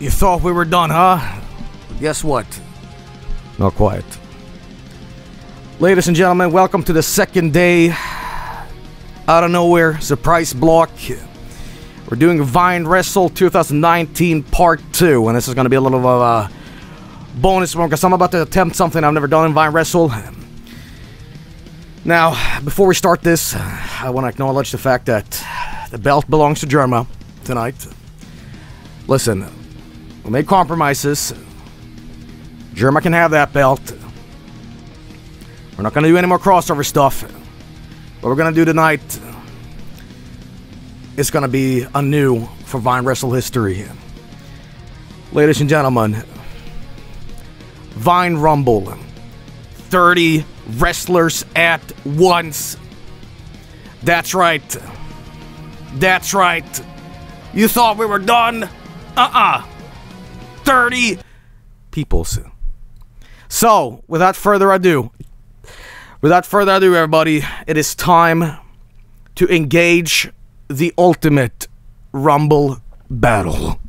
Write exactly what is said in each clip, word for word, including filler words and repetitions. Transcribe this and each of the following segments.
You thought we were done, huh? Guess what? Not quite. Ladies and gentlemen, welcome to the second day. Out of nowhere, surprise block. We're doing Vine Wrestle twenty nineteen Part two, and this is going to be a little of a bonus one, because I'm about to attempt something I've never done in Vine Wrestle. Now, before we start this, I want to acknowledge the fact that the belt belongs to Germa tonight. Listen, we made compromises. Germa can have that belt. We're not going to do any more crossover stuff. What we're going to do tonight, it's going to be anew for Vine Wrestle history. Ladies and gentlemen, Vine Rumble. thirty wrestlers at once. That's right. That's right. You thought we were done? Uh-uh. thirty peoples. So, without further ado, without further ado, everybody, it is time to engage the ultimate Rumble battle.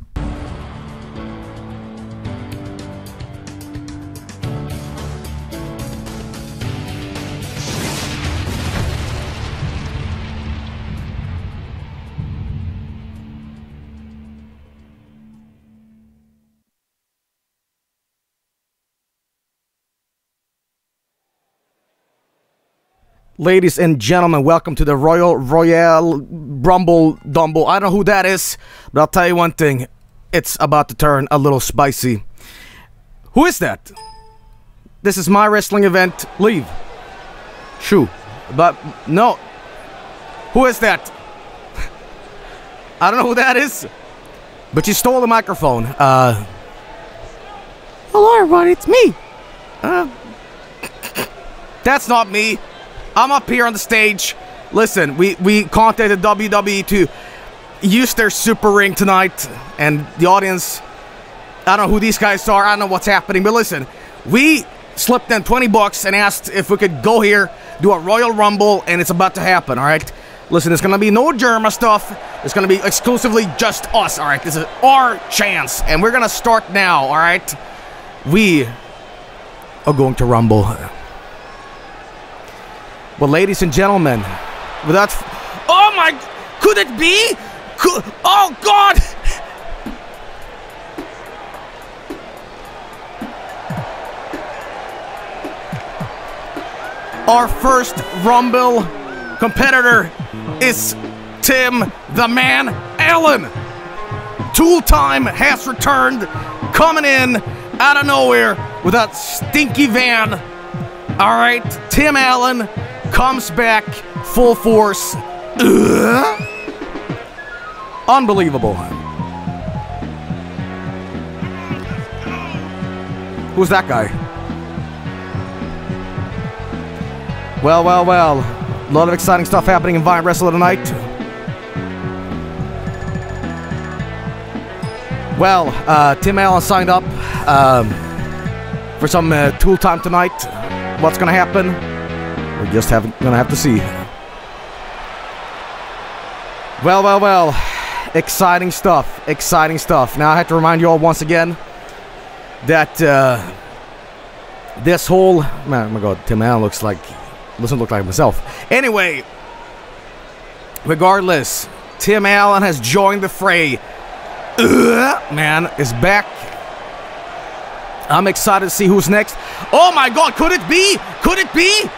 Ladies and gentlemen, welcome to the Royal Royal Rumble Dumble. I don't know who that is, but I'll tell you one thing. It's about to turn a little spicy. Who is that? This is my wrestling event. Leave. Shoo. But, no. Who is that? I don't know who that is, but you stole the microphone. Uh, Hello, everybody. It's me. Uh, that's not me. I'm up here on the stage. Listen, we, we contacted W W E to use their super ring tonight. And the audience, I don't know who these guys are. I don't know what's happening. But listen, we slipped in twenty bucks and asked if we could go here, do a Royal Rumble, and it's about to happen, all right? Listen, there's going to be no Germa stuff. It's going to be exclusively just us, all right? This is our chance, and we're going to start now, all right? We are going to Rumble. Well, ladies and gentlemen, without f oh my, could it be? Could, oh God! Our first Rumble competitor is Tim the Man Allen. Tool Time has returned, coming in out of nowhere with that stinky van. All right, Tim Allen comes back full force. Ugh. Unbelievable. Who's that guy? Well, well, well. A lot of exciting stuff happening in Vine Wrestle tonight. Well, uh, Tim Allen signed up um, for some uh, Tool Time tonight. What's gonna happen? We're just have, gonna have to see. Well, well, well. Exciting stuff. Exciting stuff. Now I have to remind you all once again that uh, this whole... Man, oh my God, Tim Allen looks like... doesn't look like himself. Anyway, regardless, Tim Allen has joined the fray. Ugh, man is back. I'm excited to see who's next. Oh my God, could it be? Could it be?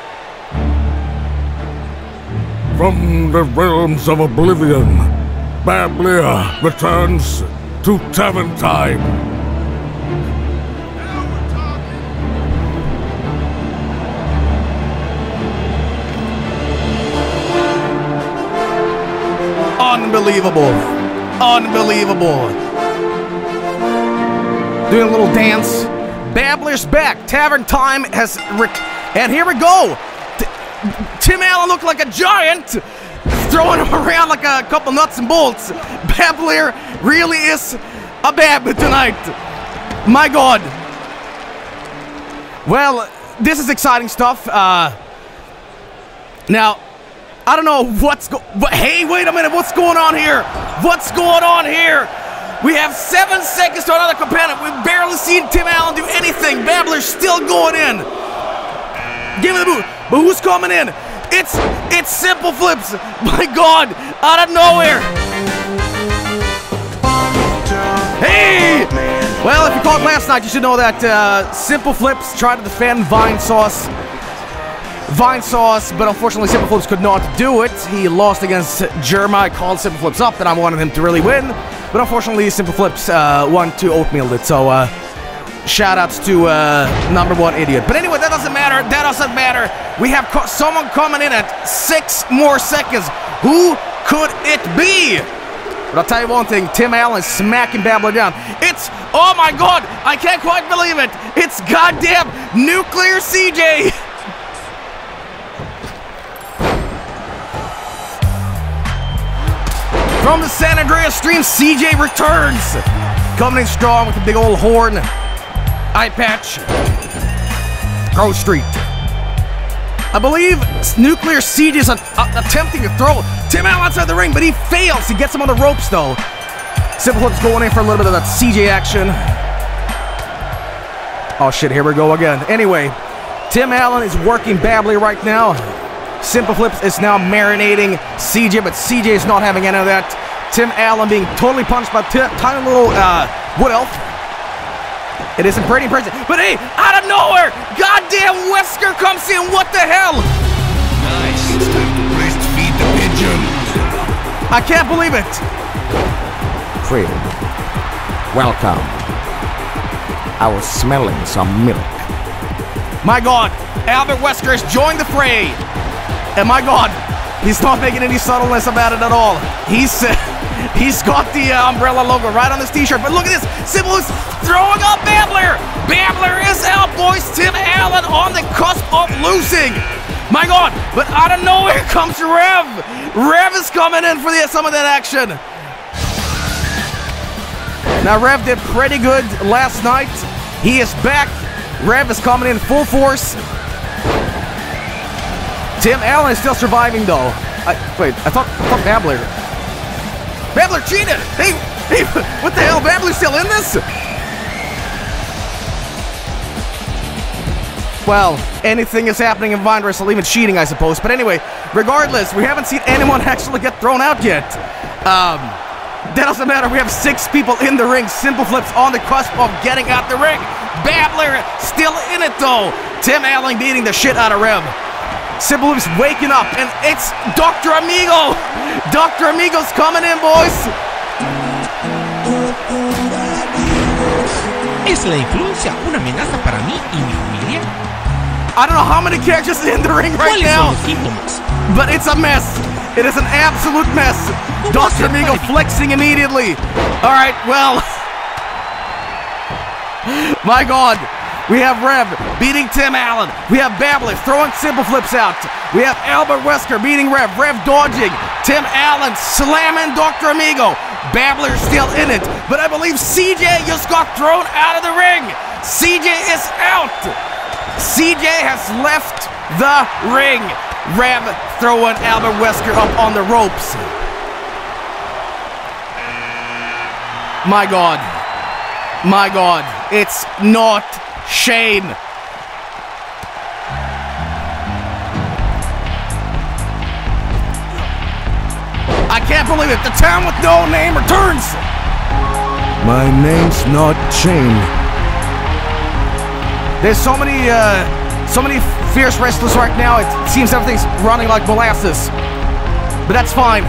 From the realms of oblivion, Bablia returns to Tavern Time. Unbelievable. Unbelievable. Doing a little dance. Bablia's back. Tavern Time has... And here we go. Tim Allen looked like a giant, throwing him around like a couple nuts and bolts. Babler really is a bab tonight. My God. Well, this is exciting stuff. Uh, now, I don't know what's go- Hey, wait a minute. What's going on here? What's going on here? We have seven seconds to another component. We've barely seen Tim Allen do anything. Babbler's still going in. Give me the boot. But who's coming in? It's, it's Simple Flips. My God, out of nowhere. Hey! Well, if you called last night, you should know that uh, Simple Flips tried to defend Vine Sauce. Vine Sauce, but unfortunately Simple Flips could not do it. He lost against Jeremiah. I called Simple Flips up, and I wanted him to really win. But unfortunately, Simple Flips uh, won to oatmeal it. So, uh, shoutouts to uh, number one idiot. But anyway, that doesn't matter. That doesn't matter. We have co someone coming in at six more seconds. Who could it be? But I'll tell you one thing, Tim Allen smacking Babler down. It's, oh my God, I can't quite believe it. It's goddamn Nuclear C J. From the San Andreas stream, C J returns. Coming in strong with the big old horn, eye patch, Grove Street. I believe Nuclear C J is attempting to throw Tim Allen outside the ring, but he fails. He gets him on the ropes, though. Simple Flips going in for a little bit of that C J action. Oh, shit, here we go again. Anyway, Tim Allen is working badly right now. Simple Flips is now marinating C J, but C J is not having any of that. Tim Allen being totally punched by t tiny little uh, Wood Elf. It isn't pretty impressive, but hey, out of nowhere, goddamn Wesker comes in. What the hell? Nice. It's time to breastfeed the pigeon. I can't believe it. Friend, welcome. I was smelling some milk. My God, Albert Wesker has joined the fray. And my God, he's not making any subtleness about it at all. He's uh, he's got the uh, umbrella logo right on his t-shirt. But look at this, Simple is throwing up Babler. Babler is out, boys. Tim Allen on the cusp of losing. My God, but out of nowhere comes Rev. Rev is coming in for the, some of that action. Now Rev did pretty good last night. He is back. Rev is coming in full force. Tim Allen is still surviving though. I, wait, I thought, I thought Babler. Babler cheated! Hey, hey, what the hell? Babbler's still in this? Well, anything is happening in Vine Wrestle, even cheating, I suppose. But anyway, regardless, we haven't seen anyone actually get thrown out yet. Um, that doesn't matter. We have six people in the ring. Simple Flips on the cusp of getting out the ring. Babler still in it though. Tim Allen beating the shit out of Rev. Simple Flips waking up, and it's Doctor Amigo! Doctor Amigo's coming in, boys! ¿Es la influencia una amenaza para mí y mi familia? I don't know how many characters are in the ring right now, but it's a mess. It is an absolute mess. Doctor Amigo flexing immediately. Alright, well... My God! We have Rev beating Tim Allen. We have Babler throwing Simple Flips out. We have Albert Wesker beating Rev. Rev dodging. Tim Allen slamming Doctor Amigo. Babbler's still in it. But I believe C J just got thrown out of the ring. C J is out. C J has left the ring. Rev throwing Albert Wesker up on the ropes. My God. My God. It's not... Shane. I can't believe it. The town with no name returns. My name's not Shane. There's so many, uh, so many fierce wrestlers right now. It seems everything's running like molasses. But that's fine.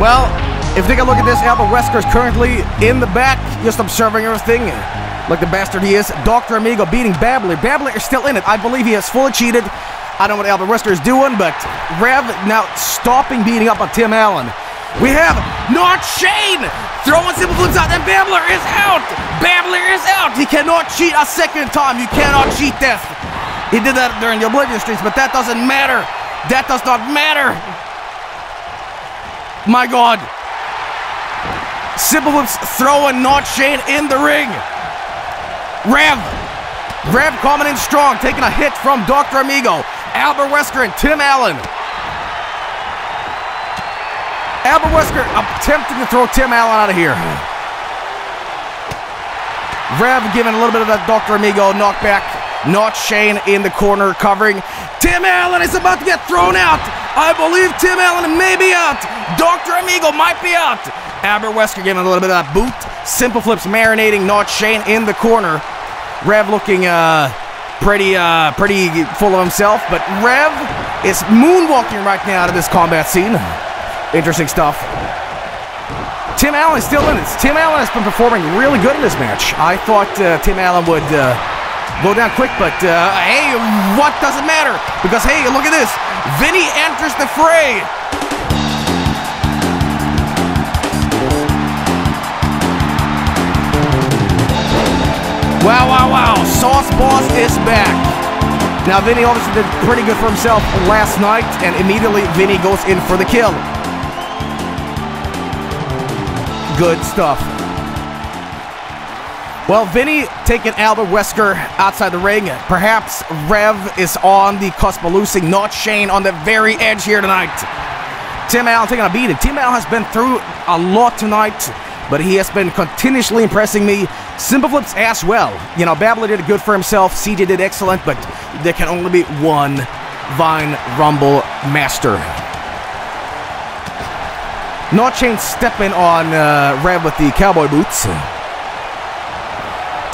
Well, if they can look at this, Albert Wesker's currently in the back, just observing everything, like the bastard he is. Doctor Amigo beating Babler. Babler is still in it. I believe he has fully cheated. I don't know what Albert Wesker is doing, but Rev now stopping beating up on Tim Allen. We have Not Shane throwing Simple Flips out, and Babler is out. Babler is out. He cannot cheat a second time. You cannot cheat death. He did that during the Oblivion streaks, but that doesn't matter. That does not matter. My God. Simple Flips throwing Not Shane in the ring. Rev. Rev coming in strong, taking a hit from Doctor Amigo. Albert Wesker and Tim Allen. Albert Wesker attempting to throw Tim Allen out of here. Rev giving a little bit of that Doctor Amigo knockback. Not Shane in the corner covering. Tim Allen is about to get thrown out. I believe Tim Allen may be out. Doctor Amigo might be out. Albert Wesker giving a little bit of that boot. Simple Flips marinating Not Shane in the corner. Rev looking uh, pretty uh, pretty full of himself, but Rev is moonwalking right now out of this combat scene. Interesting stuff. Tim Allen is still in this. Tim Allen has been performing really good in this match. I thought uh, Tim Allen would uh, go down quick, but uh, hey, what does it matter? Because hey, look at this. Vinny enters the fray. Wow, wow, wow. Sauce Boss is back. Now, Vinny obviously did pretty good for himself last night, and immediately Vinny goes in for the kill. Good stuff. Well, Vinny taking Albert Wesker outside the ring. Perhaps Rev is on the cusp of losing. Not Shane on the very edge here tonight. Tim Allen taking a beating. Tim Allen has been through a lot tonight, but he has been continuously impressing me. Simple Flips as well. You know, Bablia did good for himself. C J did excellent, but there can only be one Vine Rumble master. Not Shane stepping on uh, Rev with the cowboy boots.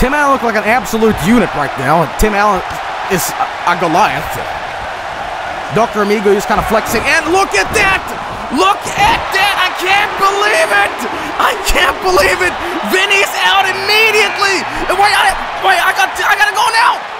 Tim Allen looked like an absolute unit right now. Tim Allen is a, a Goliath. Doctor Amigo is kind of flexing, and look at that! Look at that! I can't believe it! I can't believe it! Vinny's out immediately! Wait, I, wait, I got, I gotta go now!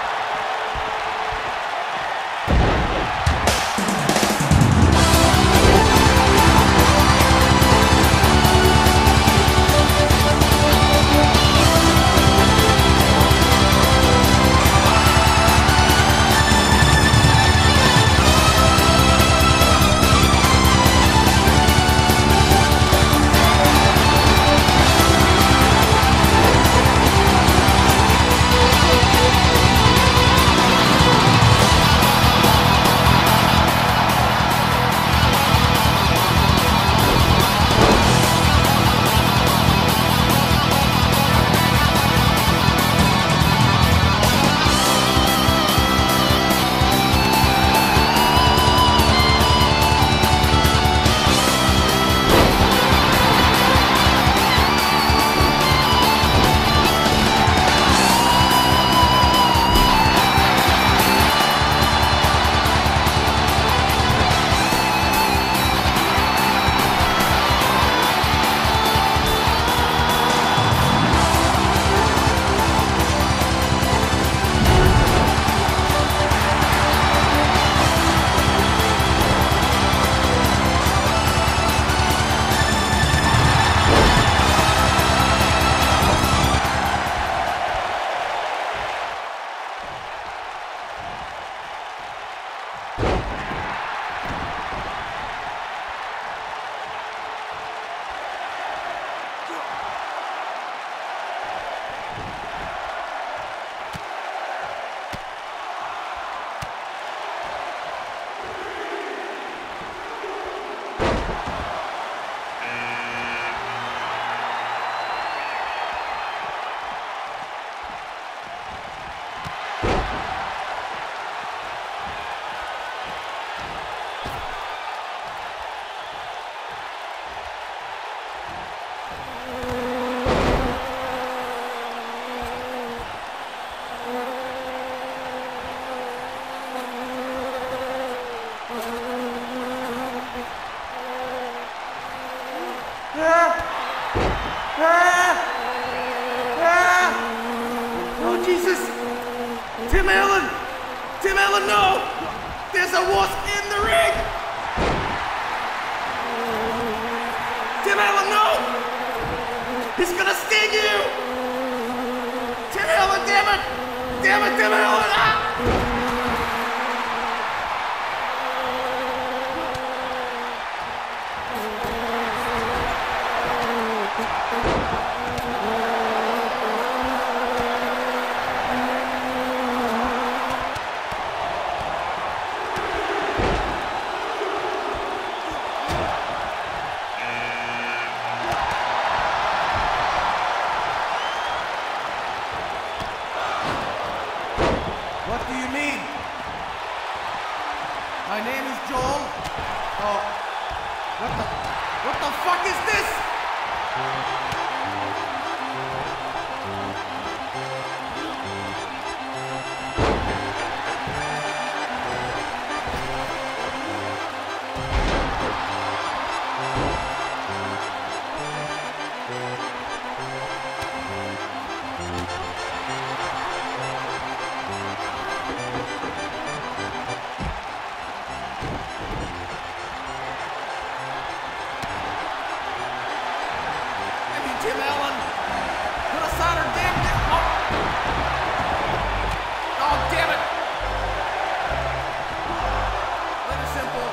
What the, what the fuck is this? Tim Allen, put aside her damn dick. Oh. Oh, damn it. Later, Simple.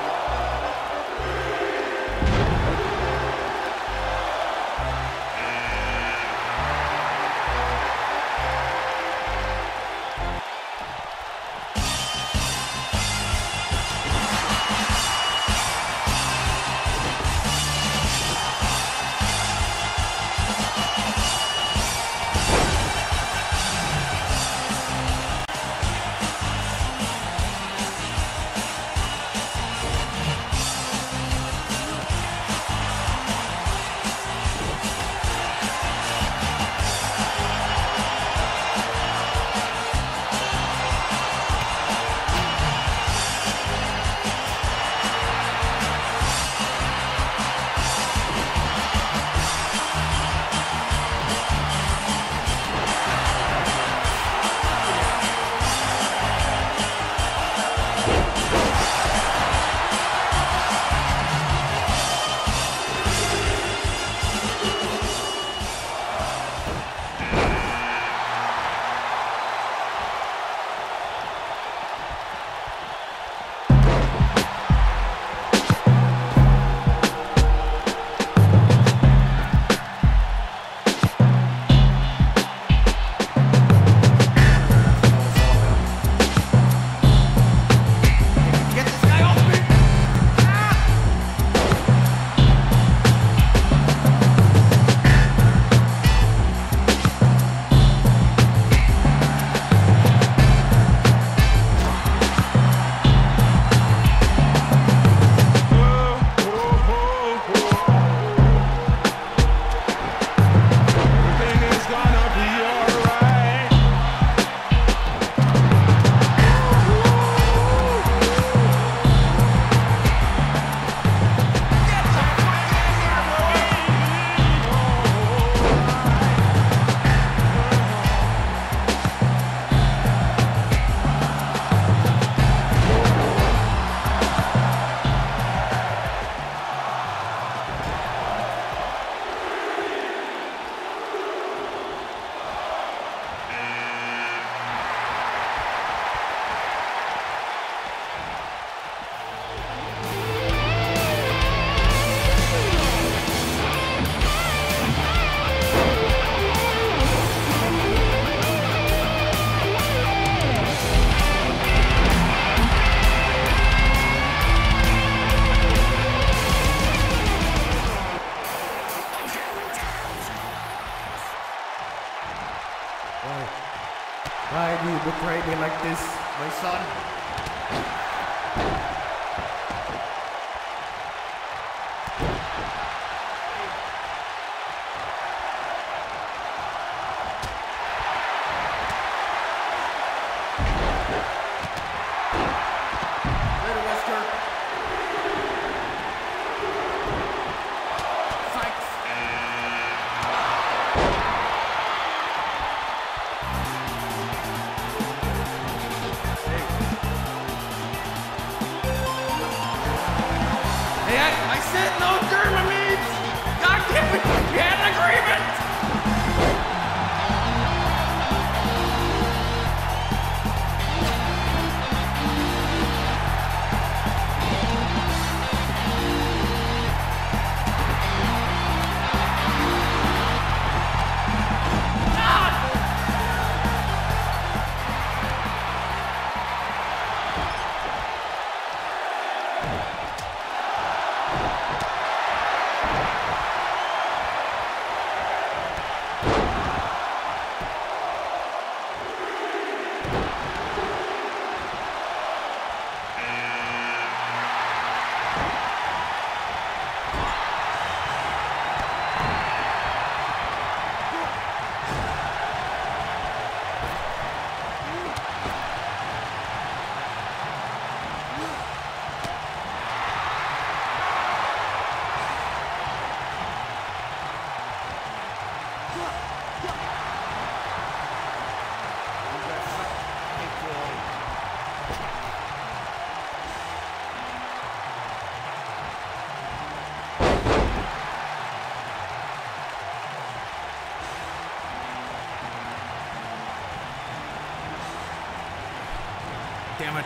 Damn it.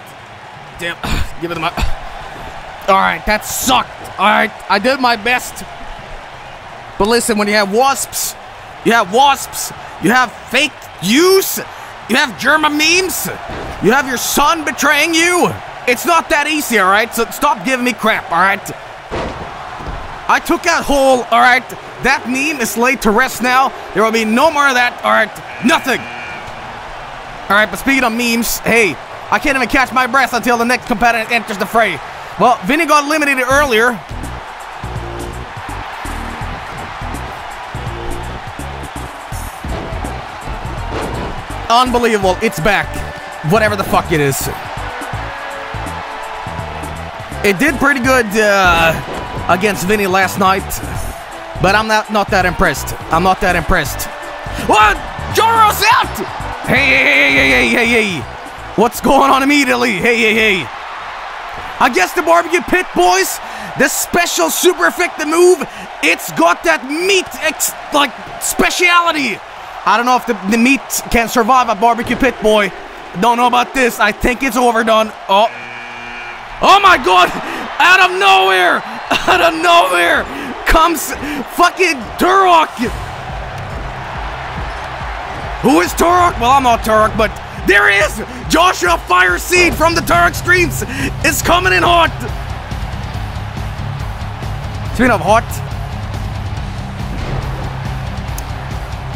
Damn. Give it my. Alright, that sucked. Alright, I did my best. But listen, when you have wasps, you have wasps, you have fake use, you have germ memes, you have your son betraying you. It's not that easy, alright? So stop giving me crap, alright? I took that hole, alright? That meme is laid to rest now. There will be no more of that, alright? Nothing! Alright, but speaking of memes, hey, I can't even catch my breath until the next competitor enters the fray. Well, Vinny got eliminated earlier. Unbelievable, it's back. Whatever the fuck it is. It did pretty good uh, against Vinny last night. But I'm not, not that impressed. I'm not that impressed. What? Joro's out! Hey, hey, hey, hey, hey, hey, hey. What's going on immediately? Hey, hey, hey. I guess the barbecue pit, boys, the special super effective move, it's got that meat, ex like, speciality. I don't know if the, the meat can survive a barbecue pit, boy. Don't know about this. I think it's overdone. Oh. Oh my god! Out of nowhere! Out of nowhere comes fucking Turok! Who is Turok? Well, I'm not Turok, but there he is! Joshua Fireseed from the Turok streams is coming in hot! Speaking of hot.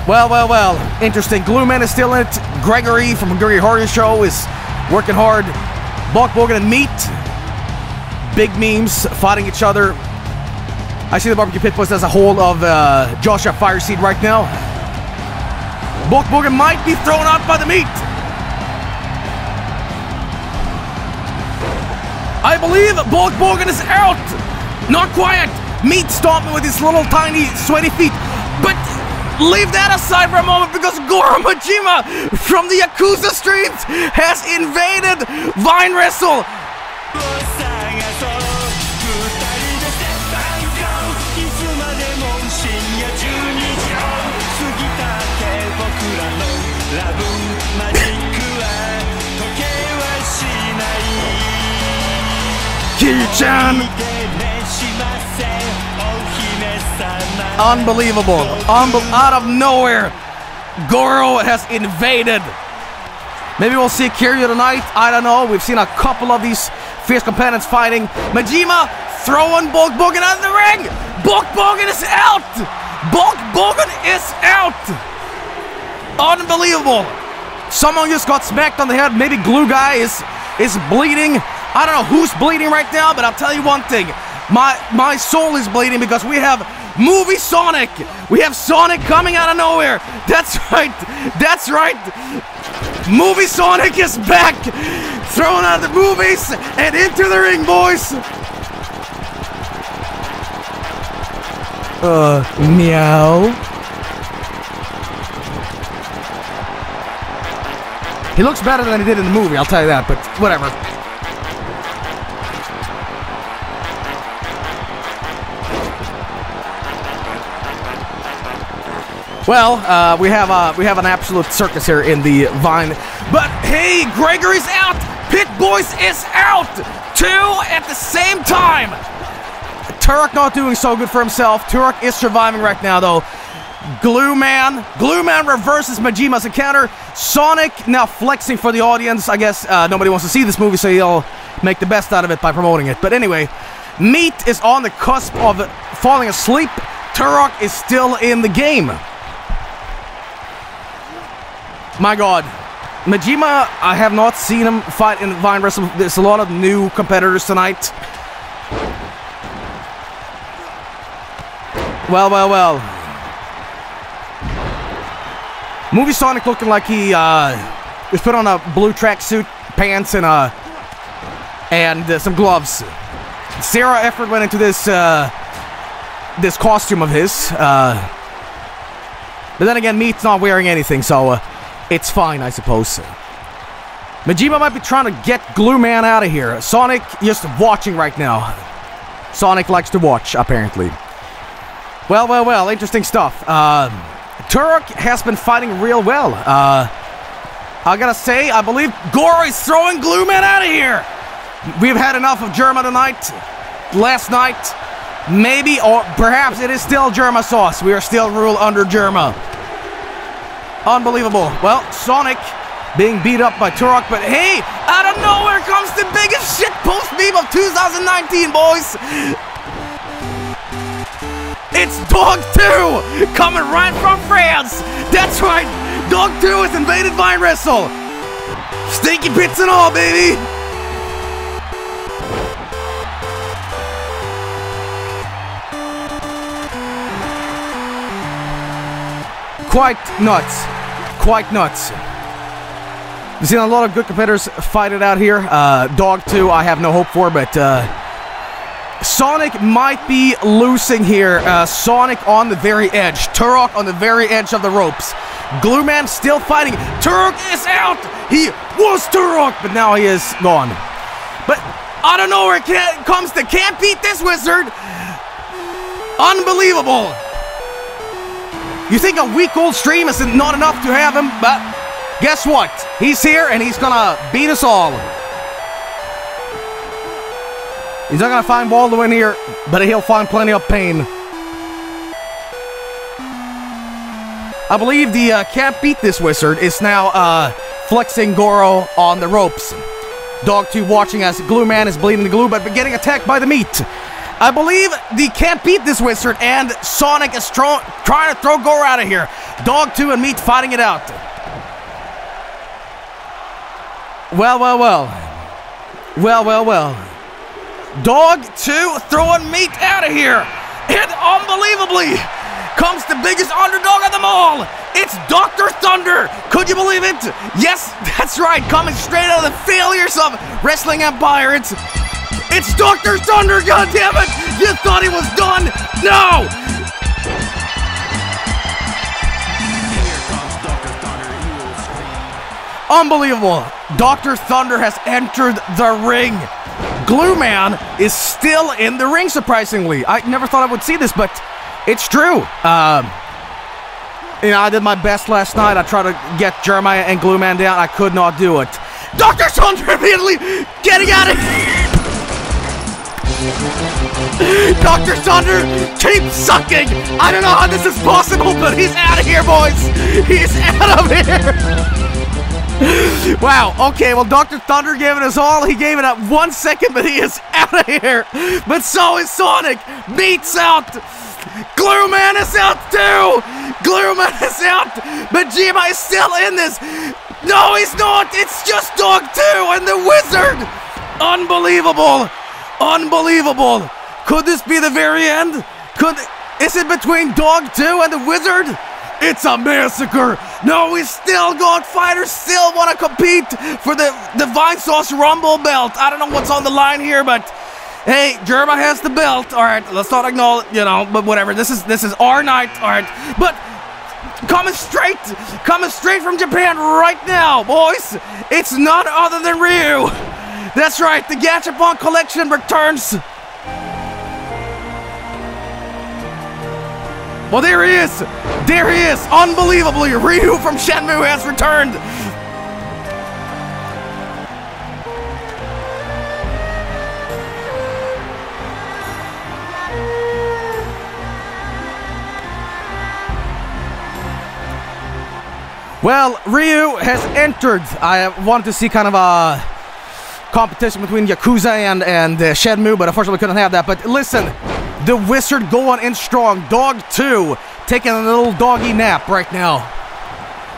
Well, well, well. Interesting. Glue Man is still in it. Gregory from Gregory Horror Show is working hard. Bok Bogan and Meat. Big memes fighting each other. I see the barbecue pit post as a hold of uh, Joshua Fireseed right now. Bok Bogan might be thrown out by the meat. I believe Bok Bogan is out. Not quiet. Meat stomping with his little tiny sweaty feet. But leave that aside for a moment because Goro Majima from the Yakuza streams has invaded Vine Wrestle. Unbelievable. Unbe out of nowhere, Goro has invaded. Maybe we'll see Kiryu tonight. I don't know. We've seen a couple of these fierce companions fighting. Majima throwing Bok Bogan out of the ring. Bok Bogan is out. Bok Bogan is out. Unbelievable. Someone just got smacked on the head. Maybe Glue Guy is, is bleeding. I don't know who's bleeding right now, but I'll tell you one thing. My, my soul is bleeding because we have Movie Sonic! We have Sonic coming out of nowhere! That's right! That's right! Movie Sonic is back! Thrown out of the movies and into the ring, boys! Uh, meow. He looks better than he did in the movie, I'll tell you that, but whatever. Well, uh, we have uh, we have an absolute circus here in the Vine. But hey, Gregory's out. Pit Boys is out. Two at the same time. Turok not doing so good for himself. Turok is surviving right now, though. Glue Man. Glue Man reverses Majima's encounter. Sonic now flexing for the audience. I guess uh, nobody wants to see this movie, so he'll make the best out of it by promoting it. But anyway, Meat is on the cusp of falling asleep. Turok is still in the game. My god, Majima, I have not seen him fight in Vine Wrestle. There's a lot of new competitors tonight. Well, well, well. Movie Sonic looking like he uh, was put on a blue tracksuit, pants, and, uh, and uh, some gloves. Sarah Effort went into this, uh, this costume of his. Uh, but then again, Meat's not wearing anything, so... Uh, it's fine, I suppose. Majima might be trying to get Glue Man out of here. Sonic just watching right now. Sonic likes to watch, apparently. Well, well, well, interesting stuff. Uh, Turok has been fighting real well. Uh, I gotta say, I believe Goro is throwing Glue Man out of here. We've had enough of Germa tonight, last night, maybe, or perhaps it is still Germa sauce. We are still ruled under Germa. Unbelievable. Well, Sonic being beat up by Turok, but hey, out of nowhere comes the biggest shit post meme of two thousand nineteen, boys. It's Dog two, coming right from France. That's right, Dog two has invaded Vine Wrestle. Stinky bits and all, baby. Quite nuts, quite nuts. We've seen a lot of good competitors fight it out here. Uh, Dog two, I have no hope for, but uh, Sonic might be losing here. Uh, Sonic on the very edge. Turok on the very edge of the ropes. Glue Man still fighting. Turok is out! He was Turok, but now he is gone. But I don't know where it comes to Can't Beat This Wizard. Unbelievable. You think a week old stream is not enough to have him, but guess what? He's here and he's gonna beat us all. He's not gonna find Baldo in here, but he'll find plenty of pain. I believe the uh, Can't Beat This Wizard is now uh, flexing Goro on the ropes. Dog two watching as Glue Man is bleeding the glue, but getting attacked by the meat. I believe the Can't Beat This Wizard and Sonic is trying to throw Goro out of here. Dog two and Meat fighting it out. Well, well, well. Well, well, well. Dog two throwing Meat out of here. And unbelievably comes the biggest underdog of them all. It's Doctor Thunder. Could you believe it? Yes, that's right. Coming straight out of the failures of Wrestling Empire. It's... It's Doctor Thunder, goddammit! You thought he was done? No! Here comes Doctor Thunder, you will scream. Unbelievable! Doctor Thunder has entered the ring. Glue Man is still in the ring, surprisingly. I never thought I would see this, but it's true. Um, you know, I did my best last night. I tried to get Jeremiah and Glue Man down. I could not do it. Doctor Thunder immediately getting out of here! Doctor Thunder, keep sucking! I don't know how this is possible, but he's out of here, boys! He's out of here! Wow, okay, well, Doctor Thunder gave it his all. He gave it up one second, but he is out of here! But so is Sonic! Meat's out! Glue Man is out, too! Glue Man is out! Majima is still in this! No, he's not! It's just Dog two and the Wizard! Unbelievable! Unbelievable! Could this be the very end? Could... Is it between Dog two and the Wizard? It's a massacre! No, we still got fighters still want to compete for the, the Vine Sauce Rumble belt. I don't know what's on the line here, but... Hey, Germa has the belt. Alright, let's not acknowledge, you know, but whatever. This is, this is our night, alright. But... Coming straight, coming straight from Japan right now, boys! It's none other than Ryu! That's right, the Gachapon collection returns. Well, there he is. There he is. Unbelievably, Ryu from Shenmue has returned. Well, Ryu has entered. I want to see kind of a... competition between Yakuza and, and uh, Shenmue, but unfortunately couldn't have that. But listen, the Wizard going in strong. Dog two taking a little doggy nap right now.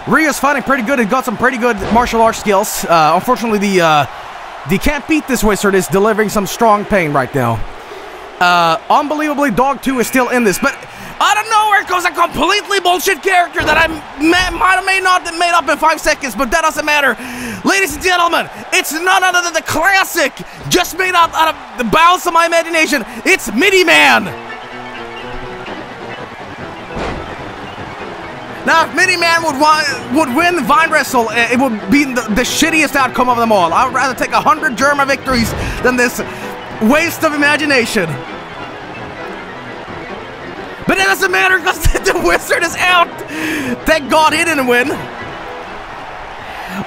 Ryo's fighting pretty good. He got some pretty good martial arts skills. Uh, unfortunately, the uh, the Can't Beat This Wizard is delivering some strong pain right now. Uh, unbelievably, Dog two is still in this, but out of nowhere goes a completely bullshit character that I might or may not have made up in five seconds, but that doesn't matter. Ladies and gentlemen, it's none other than the classic, just made up out of the bowels of my imagination. It's Miniman. Now, if Miniman would would win Vine Wrestle, it would be the, the shittiest outcome of them all. I would rather take a hundred Germa victories than this waste of imagination. But it doesn't matter because the Wizard is out. Thank God he didn't win.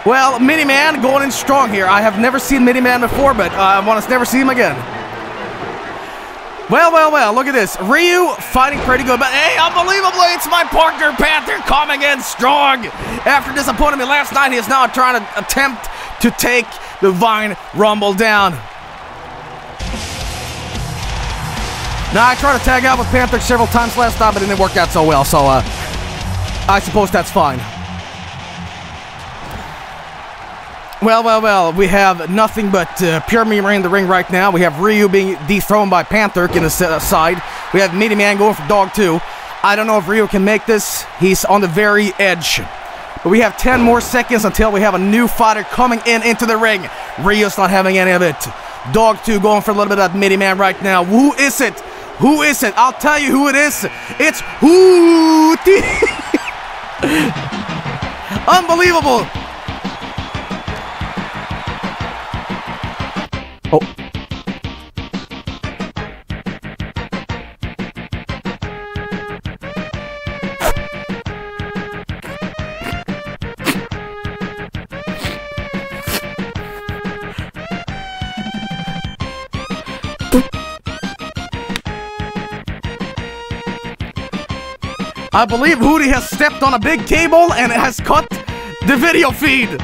Well, Miniman going in strong here. I have never seen Miniman before, but uh, I want to never see him again. Well, well, well, look at this. Ryu fighting pretty good, but hey, unbelievably, it's my partner Panther coming in strong. After disappointing me last night, he is now trying to attempt to take the Vine Rumble down. Now, I tried to tag out with Panther several times last time, but it didn't work out so well, so uh, I suppose that's fine. Well, well, well, we have nothing but uh, pure memory in the ring right now. We have Ryu being dethroned by Panther in the side. We have Miniman going for Dog two. I don't know if Ryu can make this. He's on the very edge. But we have ten more seconds until we have a new fighter coming in into the ring. Ryu's not having any of it. Dog two going for a little bit of that Miniman right now. Who is it? Who is it? I'll tell you who it is. It's Hootey. Unbelievable. Oh. I believe Hootey has stepped on a big table and it has cut the video feed.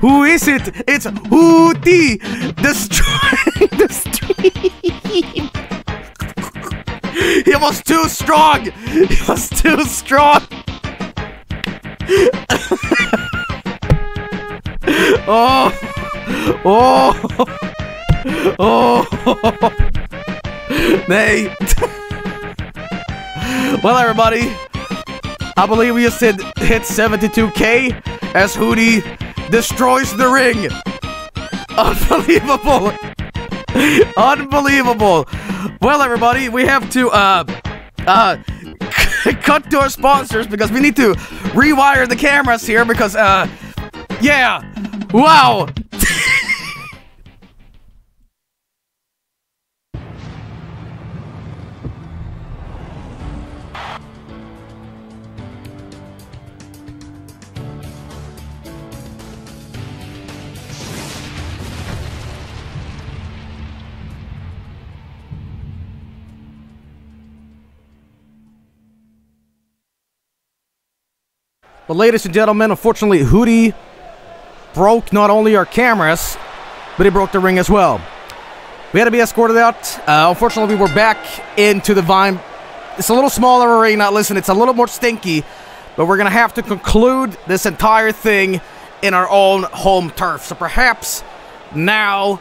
Who is it? It's Hootey! Destroying the stream! He was too strong! He was too strong! Oh! Oh! Oh! Nay! Well, everybody, I believe we just hit, hit seventy-two K as Hootey destroys the ring. Unbelievable. Unbelievable. Well, everybody, we have to uh, uh, cut to our sponsors because we need to rewire the cameras here because, uh, yeah, wow. But ladies and gentlemen, unfortunately, Hootey broke not only our cameras, but he broke the ring as well. We had to be escorted out. Uh, unfortunately, we were back into the Vine. It's a little smaller arena. Listen, it's a little more stinky, but we're going to have to conclude this entire thing in our own home turf. So perhaps now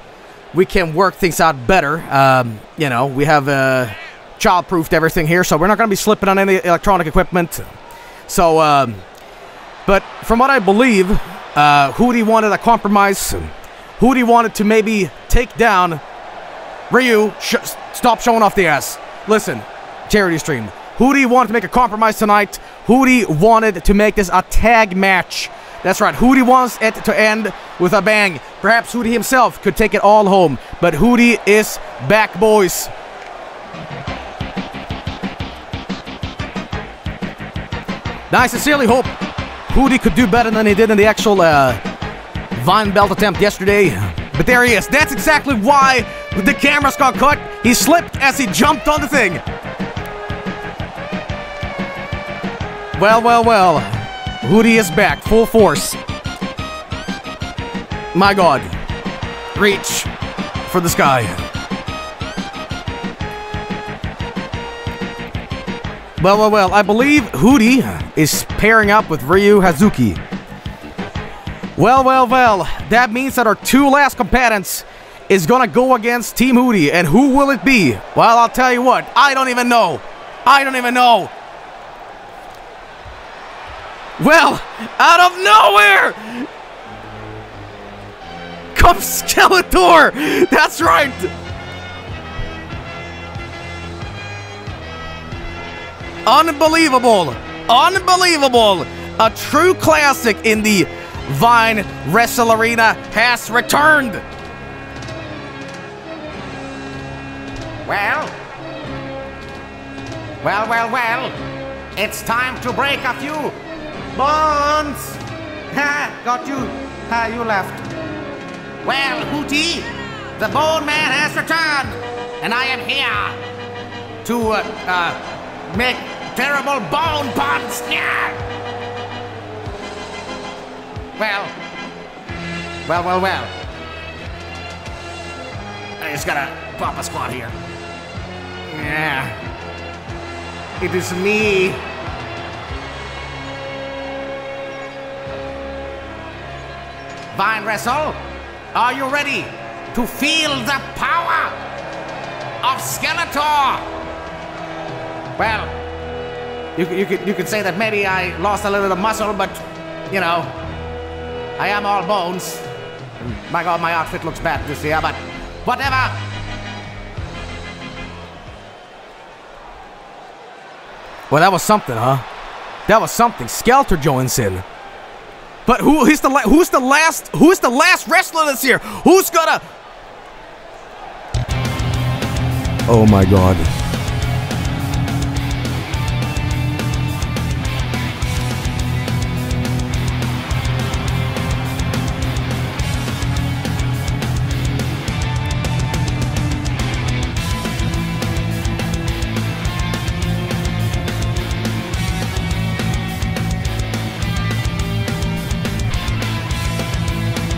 we can work things out better. Um, you know, we have uh, child-proofed everything here, so we're not going to be slipping on any electronic equipment. So... Um, But from what I believe, uh, Hootey wanted a compromise. Hootey wanted to maybe take down Ryu. Sh stop showing off the ass. Listen, charity stream. Hootey wanted to make a compromise tonight. Hootey wanted to make this a tag match. That's right. Hootey wants it to end with a bang. Perhaps Hootey himself could take it all home. But Hootey is back, boys. I sincerely hope Hootey could do better than he did in the actual uh, Vine belt attempt yesterday. But there he is. That's exactly why the cameras got cut. He slipped as he jumped on the thing. Well, well, well. Hootey is back. Full force. My God. Reach for the sky. Well, well, well, I believe Hootey is pairing up with Ryo Hazuki. Well, well, well, that means that our two last combatants is gonna go against Team Hootey, and who will it be? Well, I'll tell you what, I don't even know. I don't even know. Well, out of nowhere comes Skeletor! That's right! Unbelievable! Unbelievable! A true classic in the Vine Wrestle Arena has returned! Well, Well, well, well, it's time to break a few bonds. Ha, got you. Ha, you left. Well, Hootey, the Bone Man has returned, and I am here to uh, uh, make terrible bone bonds. Yeah. Well, well, well, well. I just gotta pop a squat here. Yeah. It is me. Vine Wrestle, are you ready to feel the power of Skeletor? Well, you, you, could, you could say that maybe I lost a little bit of muscle, but, you know, I am all bones. My God, my outfit looks bad this year, but whatever. Well, that was something, huh? That was something. Skeletor Johnson. But who is the who's the last who's the last wrestler this year? Who's gonna? Oh my God.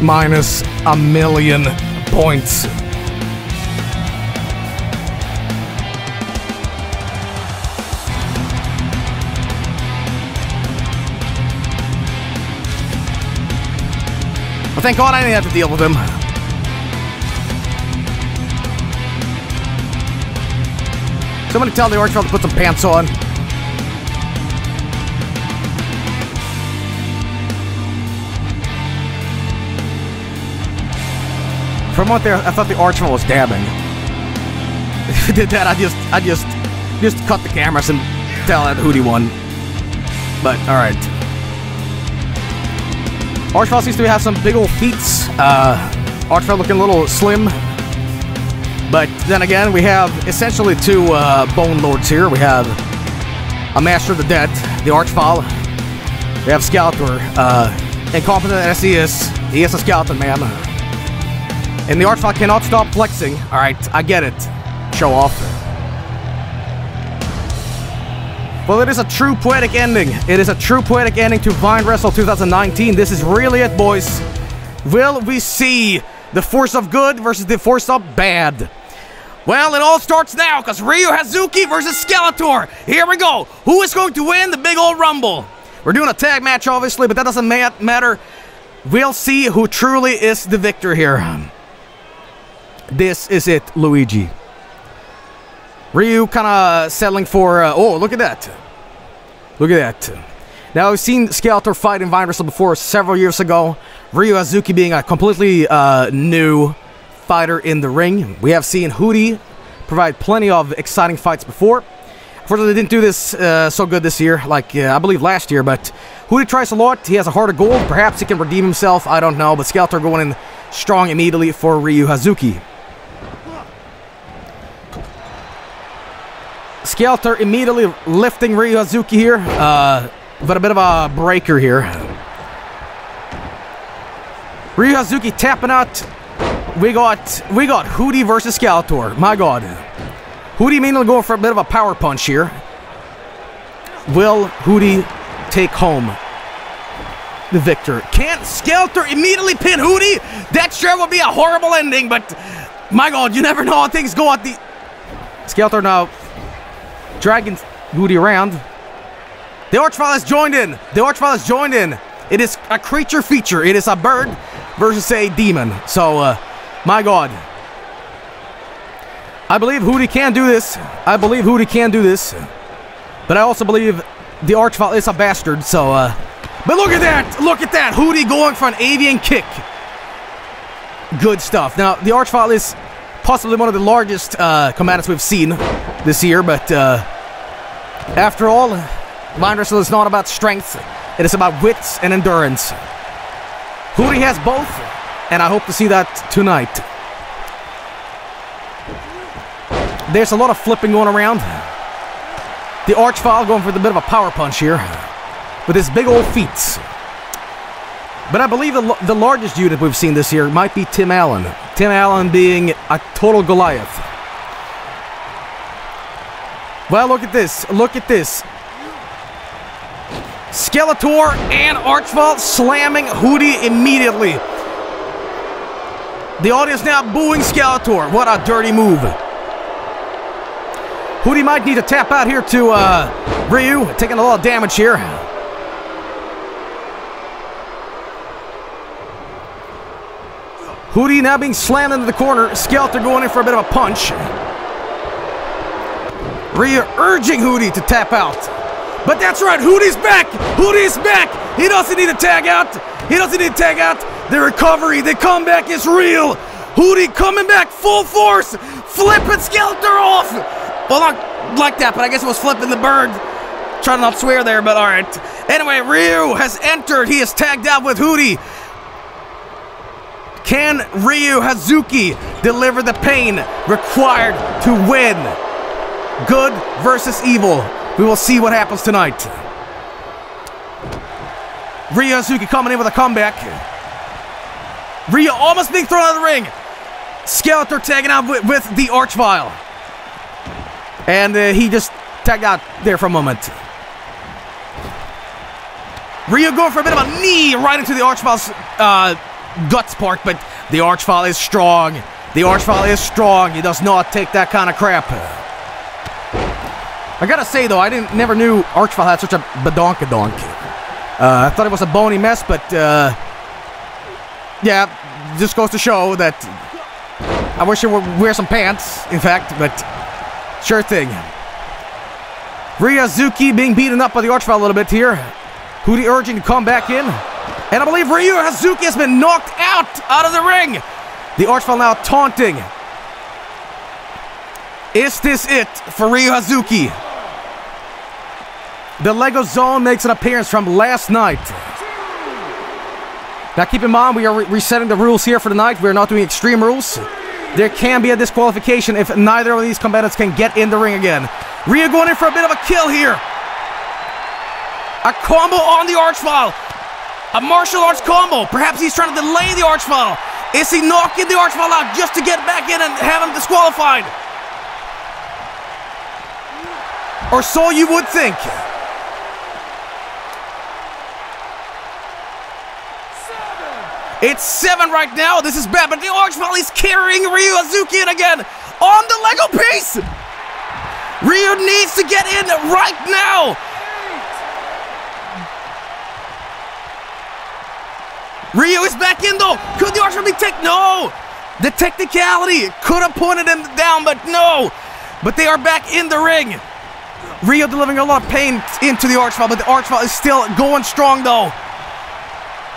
Minus a million points. Well, thank God I didn't have to deal with him. Somebody tell the Archvile to put some pants on. For a moment there, I thought the Archvile was dabbing. If I did that, I just, I just, just cut the cameras and tell that Hootey won. But all right, Archvile seems to have some big old feats. Uh, Archvile looking a little slim, but then again, we have essentially two uh, Bone Lords here. We have a Master of the Dead, the Archvile. We have Skeletor, uh, incompetent as he is, he is a skeleton man. And the Archvile cannot stop flexing. All right, I get it. Show off. Well, it is a true poetic ending. It is a true poetic ending to Vine Wrestle two thousand nineteen. This is really it, boys. Will we see the force of good versus the force of bad? Well, it all starts now, because Ryo Hazuki versus Skeletor. Here we go. Who is going to win the big old Rumble? We're doing a tag match, obviously, but that doesn't matter. We'll see who truly is the victor here. This is it, Luigi. Ryu kind of settling for... Uh, oh, look at that. Look at that. Now, we've seen Skeletor fight in Vine Wrestle before several years ago. Ryo Hazuki being a completely uh, new fighter in the ring. We have seen Hootey provide plenty of exciting fights before. Unfortunately, they didn't do this uh, so good this year, like uh, I believe last year, but Hootey tries a lot. He has a heart of gold. Perhaps he can redeem himself. I don't know, but Skeletor going in strong immediately for Ryo Hazuki. Skeletor immediately lifting Ryo Hazuki here, uh, but a bit of a breaker here. Ryo Hazuki tapping out. We got we got Hootey versus Skeletor. My God, Hootey immediately going for a bit of a power punch here. Will Hootey take home the victor? Can't Skeletor immediately pin Hootey? That sure would be a horrible ending, but my God, you never know how things go at the Skeletor now. Dragging Hootey around. The Archvile has joined in. The Archvile has joined in. It is a creature feature. It is a bird versus a demon. So, uh, my God. I believe Hootey can do this. I believe Hootey can do this. But I also believe the Archvile is a bastard. So, uh, but look at that. Look at that. Hootey going for an avian kick. Good stuff. Now, the Archvile is possibly one of the largest uh, combatants we've seen this year, but uh, after all, Vine Wrestle is not about strength, it is about wits and endurance. Hootey has both, and I hope to see that tonight. There's a lot of flipping going around. The Archvile going for the bit of a power punch here with his big old feats. But I believe the, the largest unit we've seen this year might be Tim Allen. Tim Allen being a total Goliath. Well, look at this. Look at this. Skeletor and Archvile slamming Hootey immediately. The audience now booing Skeletor. What a dirty move. Hootey might need to tap out here to uh, Ryu. Taking a lot of damage here. Hootey now being slammed into the corner. Skeletor going in for a bit of a punch. Ryu urging Hootey to tap out. But that's right, Hootey's back! Hootey's back! He doesn't need to tag out! He doesn't need to tag out! The recovery, the comeback is real! Hootey coming back full force! Flipping Skeletor off! Well, not like that, but I guess it was flipping the bird. Trying to not swear there, but alright. Anyway, Ryu has entered. He is tagged out with Hootey. Can Ryo Hazuki deliver the pain required to win? Good versus evil. We will see what happens tonight. Ryo Hazuki coming in with a comeback. Ryo almost being thrown out of the ring. Skeletor tagging out with, with the Archvile. And uh, he just tagged out there for a moment. Ryo going for a bit of a knee right into the Archvile's uh, guts part, but the Archvile is strong. The Archvile is strong. He does not take that kind of crap. I gotta say though, I didn't never knew Archvile had such a badonkadonk. Uh, I thought it was a bony mess, but uh, yeah, just goes to show that I wish it would wear some pants, in fact, but sure thing. Ryo Hazuki being beaten up by the Archvile a little bit here. Hootey urging to come back in, and I believe Ryo Hazuki has been knocked out out of the ring. The Archvile now taunting. Is this it for Ryo Hazuki? The Lego Zone makes an appearance from last night. Now keep in mind, we are re resetting the rules here for tonight. We are not doing extreme rules. There can be a disqualification if neither of these combatants can get in the ring again. Ryo going in for a bit of a kill here. A combo on the Archvile. A martial arts combo. Perhaps he's trying to delay the Archvile. Is he knocking the Archvile out just to get back in and have him disqualified? Or so you would think. It's seven right now. This is bad, but the Archvile is carrying Ryo Hazuki in again on the Lego piece. Ryo needs to get in right now. Ryo is back in though. Could the Archvile be taken? No. The technicality could have pointed him down, but no. But they are back in the ring. Ryo delivering a lot of pain into the Archvile, but the Archvile is still going strong though.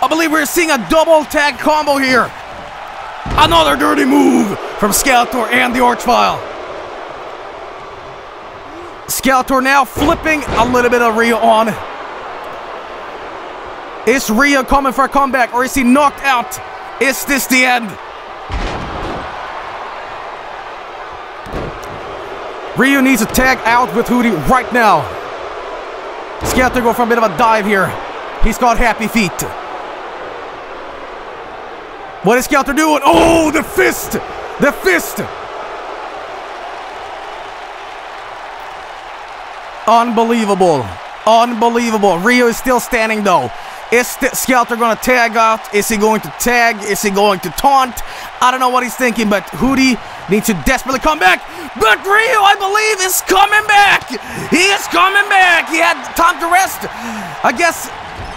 I believe we're seeing a double tag combo here. Another dirty move from Skeletor and the Archvile. Skeletor now flipping a little bit of Ryo on. Is Ryo coming for a comeback, or is he knocked out? Is this the end? Ryo needs to tag out with Hootey right now. Skeletor going for a bit of a dive here. He's got happy feet. What is Skeletor doing? Oh, the fist! The fist! Unbelievable. Unbelievable. Ryo is still standing though. Is Skeletor going to tag out? Is he going to tag? Is he going to taunt? I don't know what he's thinking, but Hootey needs to desperately come back. But Ryo, I believe, is coming back. He is coming back. He had time to rest. I guess,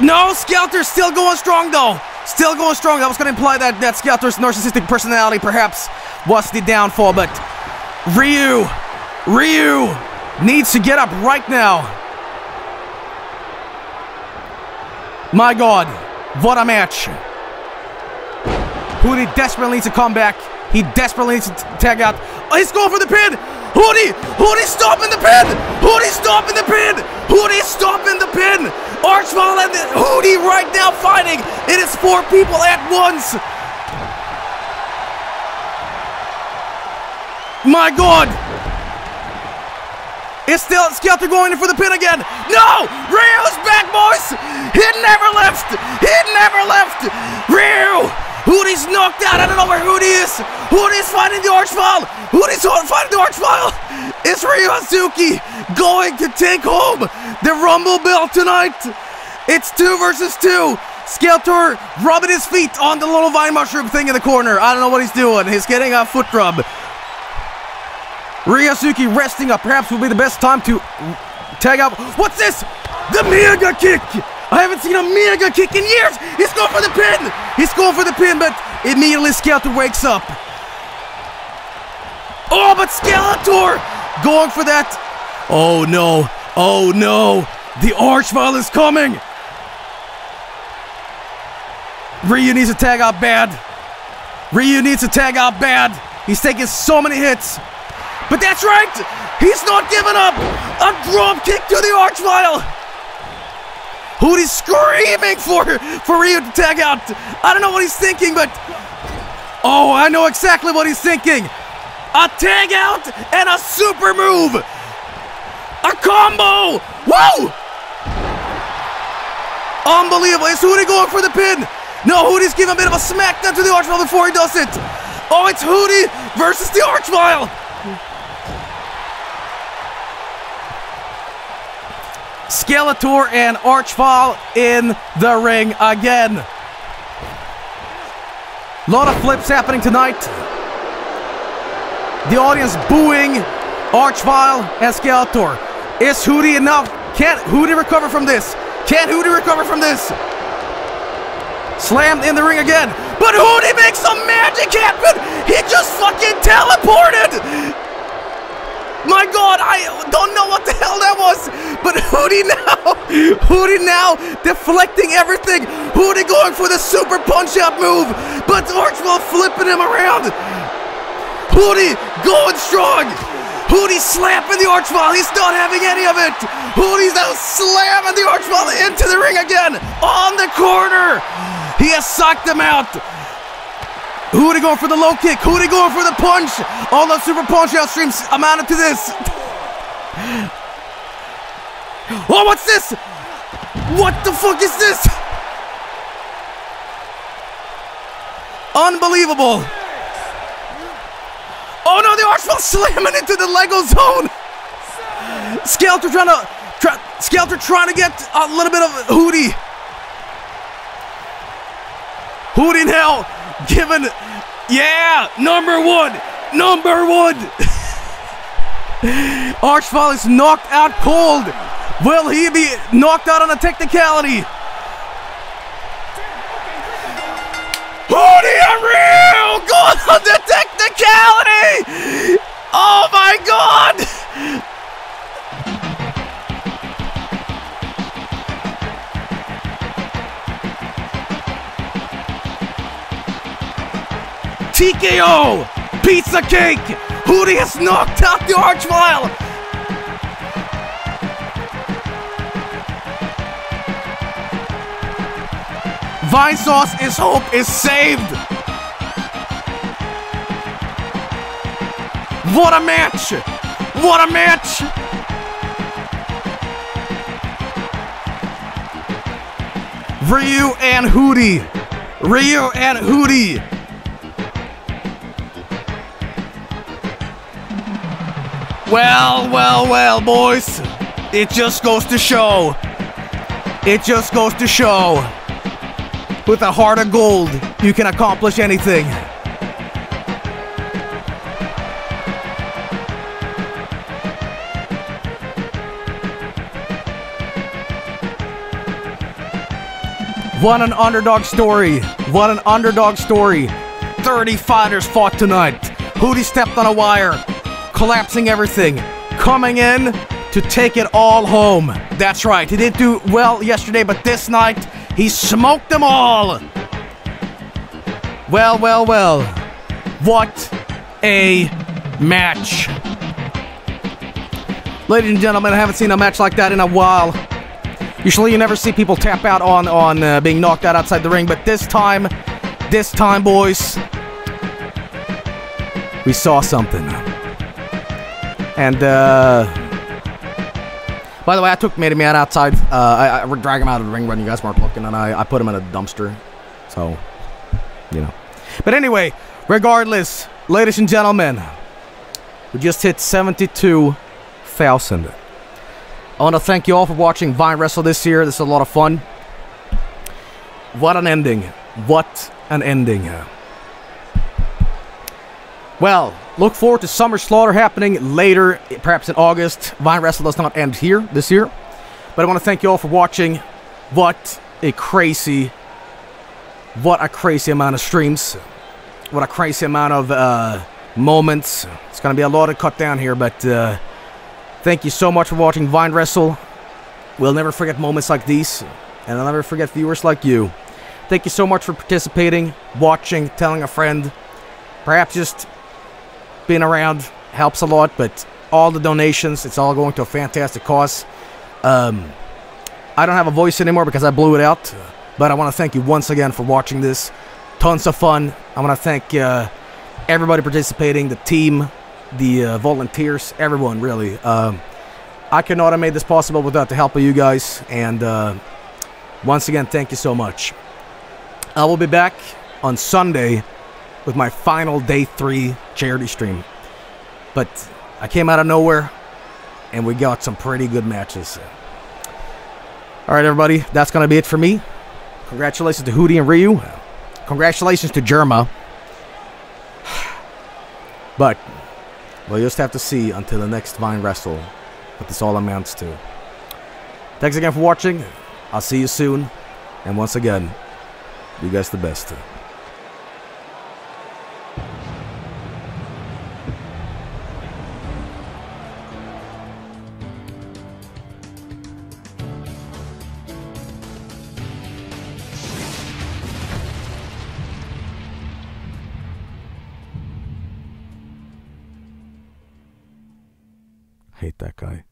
no, Skeletor's still going strong though. Still going strong. I was going to imply that, that Skeletor's narcissistic personality perhaps was the downfall, but Ryu, Ryu needs to get up right now. My God, what a match. Hootey desperately needs to come back. He desperately needs to tag out. Oh, he's going for the pin. Hootey, Hootey's stopping the pin. Hootey's stopping the pin. Hootey's stopping the pin. Archvile and Hootey right now fighting. It is four people at once. My God. It's still Skeletor going in for the pin again. No! Ryu's back, boys! He never left! He never left! Ryu! Hootey's knocked out. I don't know where Hootey is. Hootey's fighting the Archvile. Hootey's fighting the Archvile. It's Ryo Hazuki going to take home the Rumble belt tonight. It's two versus two. Skeletor rubbing his feet on the little vine mushroom thing in the corner. I don't know what he's doing. He's getting a foot rub. Ryo Hazuki resting up. Perhaps will be the best time to tag out. What's this? The mega kick. I haven't seen a mega kick in years. He's going for the pin. He's going for the pin, but immediately Skeletor wakes up. Oh, but Skeletor going for that. Oh, no. Oh, no. The Archvile is coming. Ryu needs to tag out bad. Ryu needs to tag out bad. He's taking so many hits. But that's right. He's not giving up. A drop kick to the Archvile. Hootey's screaming for, for Ryu to tag out. I don't know what he's thinking, but... Oh, I know exactly what he's thinking. A tag out and a super move. A combo. Whoa! Unbelievable. Is Hootey going for the pin? No, Hootey's giving a bit of a smackdown to the Archvile before he does it. Oh, it's Hootey versus the Archvile. Skeletor and Archvile in the ring again. A lot of flips happening tonight. The audience booing Archvile and Skeletor. Is Hootey enough? Can't Hootey recover from this? Can't Hootey recover from this? Slammed in the ring again. But Hootey makes some magic happen! He just fucking teleported! My God, I don't know what the hell that was, but Hootey now, Hootey now deflecting everything. Hootey going for the super punch-out move, but Archvile flipping him around. Hootey going strong. Hootey slapping the Archvile. He's not having any of it. Hootey's now slamming the Archvile into the ring again on the corner. He has sucked him out. Hootey going for the low kick. Hootey going for the punch. All those super punch-out streams amounted to this. Oh, what's this? What the fuck is this? Unbelievable. Oh no, the Archvile slamming into the Lego zone. Skeletor trying to, try, Skeletor trying to get a little bit of Hootey. Hootey now. Given, yeah, number one, number one. Archvile is knocked out cold. Will he be knocked out on a technicality? Hootey and Ryu goes on the technicality. Oh my God. T K O! Pizza cake! Hootey has knocked out the Archvile! Vine Sauce is hope is saved! What a match! What a match! Ryu and Hootey! Ryu and Hootey! Well, well, well, boys. It just goes to show. It just goes to show. With a heart of gold, you can accomplish anything. What an underdog story. What an underdog story. thirty fighters fought tonight. Hootey stepped on a wire. Collapsing everything, coming in to take it all home. That's right, he didn't do well yesterday, but this night, he smoked them all. Well, well, well, what a match. Ladies and gentlemen, I haven't seen a match like that in a while. Usually you never see people tap out on, on uh, being knocked out outside the ring, but this time, this time, boys, we saw something. And uh, By the way, I took Miniman outside. Uh, I, I dragged him out of the ring when you guys weren't looking, and I, I put him in a dumpster. So, you know. But anyway, regardless, ladies and gentlemen, we just hit seventy-two thousand. I want to thank you all for watching Vine Wrestle this year. This is a lot of fun. What an ending. What an ending. Well, look forward to Summer Slaughter happening later, perhaps in August. Vine Wrestle does not end here this year. But I want to thank you all for watching. What a crazy, what a crazy amount of streams. What a crazy amount of uh, moments. It's going to be a lot to cut down here, but uh, thank you so much for watching Vine Wrestle. We'll never forget moments like these, and I'll never forget viewers like you. Thank you so much for participating, watching, telling a friend. Perhaps just being around helps a lot, but all the donations, it's all going to a fantastic cause. Um, I don't have a voice anymore because I blew it out, but I want to thank you once again for watching this. Tons of fun. I want to thank uh, everybody participating, the team, the uh, volunteers, everyone, really. Um, I could not have made this possible without the help of you guys, and uh, once again, thank you so much. I will be back on Sunday with my final day three charity stream. But I came out of nowhere and we got some pretty good matches. All right, everybody, that's gonna be it for me. Congratulations to Hootey and Ryu. Congratulations to Germa. But we'll just have to see until the next Vine Wrestle what this all amounts to. Thanks again for watching. I'll see you soon. And once again, you guys the best. That guy.